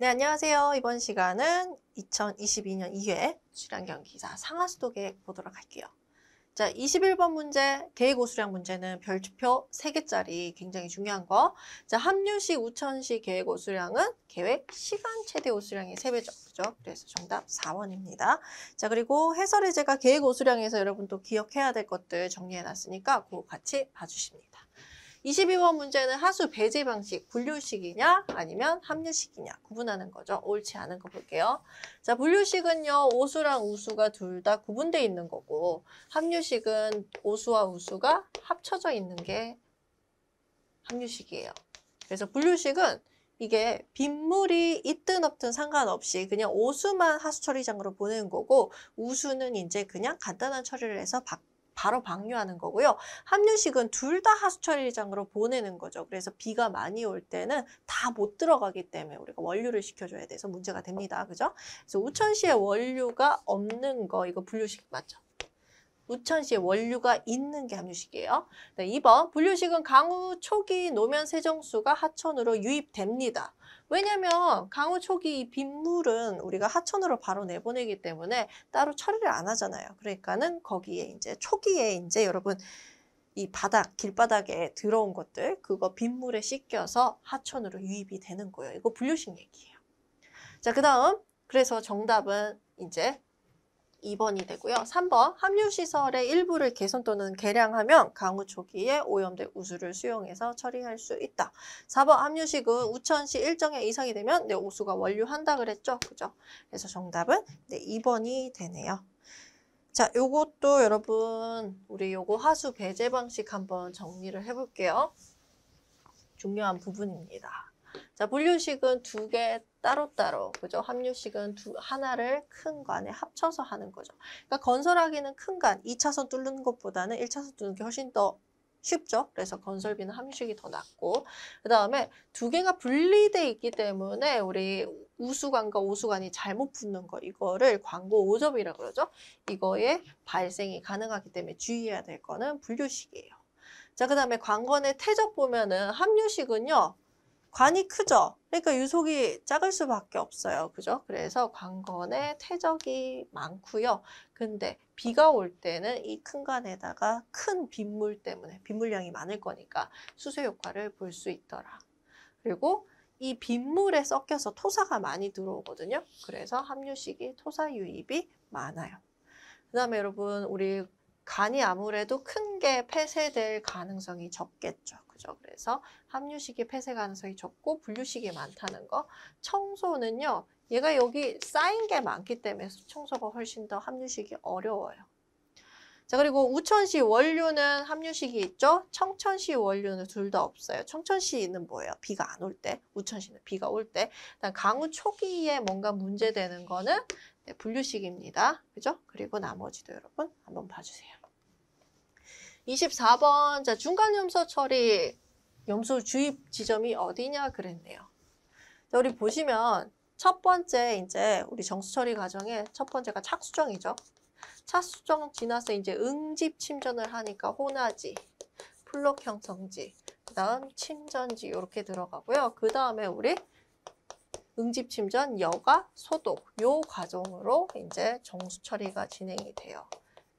네, 안녕하세요. 이번 시간은 2022년 2회 수질환경기사 상하수도계획 보도록 할게요. 자, 21번 문제, 계획오수량 문제는 별표 3개짜리 굉장히 중요한 거. 자, 합류시, 우천시 계획오수량은 계획 시간 최대 오수량의 3배죠. 그죠? 그래서 정답 4번입니다. 자, 그리고 해설에 제가 계획오수량에서 여러분 또 기억해야 될 것들 정리해놨으니까 그거 같이 봐주십니다. 22번 문제는 하수 배제 방식, 분류식이냐 아니면 합류식이냐 구분하는 거죠. 옳지 않은 거 볼게요. 자, 분류식은요, 오수랑 우수가 둘 다 구분되어 있는 거고, 합류식은 오수와 우수가 합쳐져 있는 게 합류식이에요. 그래서 분류식은 이게 빗물이 있든 없든 상관없이 그냥 오수만 하수 처리장으로 보내는 거고, 우수는 이제 그냥 간단한 처리를 해서 바로 방류하는 거고요. 합류식은 둘 다 하수처리장으로 보내는 거죠. 그래서 비가 많이 올 때는 다 못 들어가기 때문에 우리가 원류를 시켜줘야 돼서 문제가 됩니다. 그죠? 그래서 우천시에 원류가 없는 거, 이거 분류식 맞죠? 우천시에 원류가 있는 게 합류식이에요. 네, 2번 분류식은 강우 초기 노면 세정수가 하천으로 유입됩니다. 왜냐면 강우 초기 이 빗물은 우리가 하천으로 바로 내보내기 때문에 따로 처리를 안 하잖아요. 그러니까는 거기에 이제 초기에 이제 여러분 이 바닥, 길바닥에 들어온 것들, 그거 빗물에 씻겨서 하천으로 유입이 되는 거예요. 이거 분류식 얘기예요. 자, 그 다음, 그래서 정답은 이제 2번이 되고요. 3번 합류시설의 일부를 개선 또는 개량하면 강우 초기에 오염된 우수를 수용해서 처리할 수 있다. 4번 합류식은 우천시 일정에 이상이 되면 내 오수가 원류한다 그랬죠. 그죠? 그래서 정답은 네, 2번이 되네요. 자, 요것도 여러분 우리 요거 하수 배제 방식 한번 정리를 해볼게요. 중요한 부분입니다. 자, 분류식은 두 개 따로따로, 그죠? 합류식은 하나를 큰 관에 합쳐서 하는 거죠. 그러니까 건설하기는 큰 관, 2차선 뚫는 것보다는 1차선 뚫는 게 훨씬 더 쉽죠? 그래서 건설비는 합류식이 더 낮고, 그 다음에 두 개가 분리돼 있기 때문에 우리 우수관과 오수관이 잘못 붙는 거, 이거를 광고 오점이라고 그러죠? 이거에 발생이 가능하기 때문에 주의해야 될 거는 분류식이에요. 자, 그 다음에 관건의 태적 보면은 합류식은요, 관이 크죠? 그러니까 유속이 작을 수밖에 없어요. 그죠? 그래서 관건에 태적이 많고요. 근데 비가 올 때는 이 큰 관에다가 큰 빗물 때문에 빗물량이 많을 거니까 수세 효과를 볼 수 있더라. 그리고 이 빗물에 섞여서 토사가 많이 들어오거든요. 그래서 합류식이 토사 유입이 많아요. 그 다음에 여러분 우리 간이 아무래도 큰 게 폐쇄될 가능성이 적겠죠. 그죠? 그래서 합류식이 폐쇄 가능성이 적고 분류식이 많다는 거. 청소는요, 얘가 여기 쌓인 게 많기 때문에 청소가 훨씬 더 합류식이 어려워요. 자, 그리고 우천시 원류는 합류식이 있죠. 청천시 원류는 둘 다 없어요. 청천시는 뭐예요? 비가 안 올 때. 우천시는 비가 올 때. 일단 강우 초기에 뭔가 문제되는 거는 네, 분류식입니다. 그죠? 그리고 나머지도 여러분 한번 봐주세요. 24번, 자, 중간 염소 처리, 염소 주입 지점이 어디냐 그랬네요. 자, 우리 보시면 첫 번째 이제 우리 정수 처리 과정에 첫 번째가 착수정이죠. 착수정 지나서 이제 응집 침전을 하니까 혼화지, 플록 형성지, 그 다음 침전지 이렇게 들어가고요. 그 다음에 우리 응집 침전, 여과, 소독 요 과정으로 이제 정수 처리가 진행이 돼요.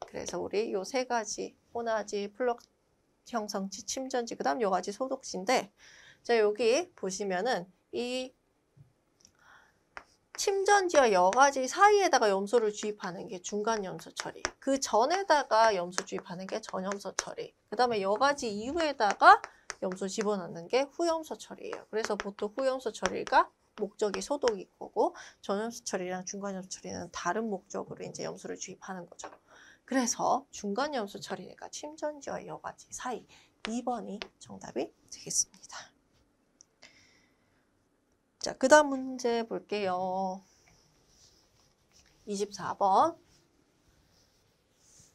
그래서 우리 요 세 가지 혼화지, 플럭 형성지, 침전지, 그 다음 요 가지 소독지인데, 자, 여기 보시면은 이 침전지와 여가지 사이에다가 염소를 주입하는 게 중간 염소 처리, 그 전에다가 염소 주입하는 게 전염소 처리, 그 다음에 여가지 이후에다가 염소 집어넣는 게 후염소 처리예요. 그래서 보통 후염소 처리가 목적이 소독일 거고, 전염소 처리랑 중간 염소 처리는 다른 목적으로 이제 염소를 주입하는 거죠. 그래서 중간 염소 처리가 침전지와 여가지 사이, 2번이 정답이 되겠습니다. 자, 그 다음 문제 볼게요. 24번.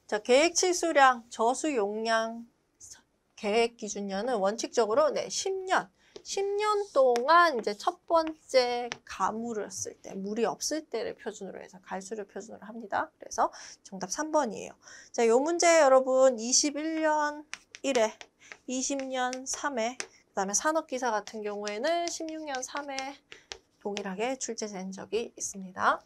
자, 계획 치수량, 저수 용량, 계획 기준년은 원칙적으로 네, 10년. 10년 동안 이제 첫 번째 가물을 쓸 때, 물이 없을 때를 표준으로 해서 갈수를 표준으로 합니다. 그래서 정답 3번이에요. 자, 요 문제 여러분 21년 1회, 20년 3회, 그 다음에 산업기사 같은 경우에는 16년 3회, 동일하게 출제된 적이 있습니다.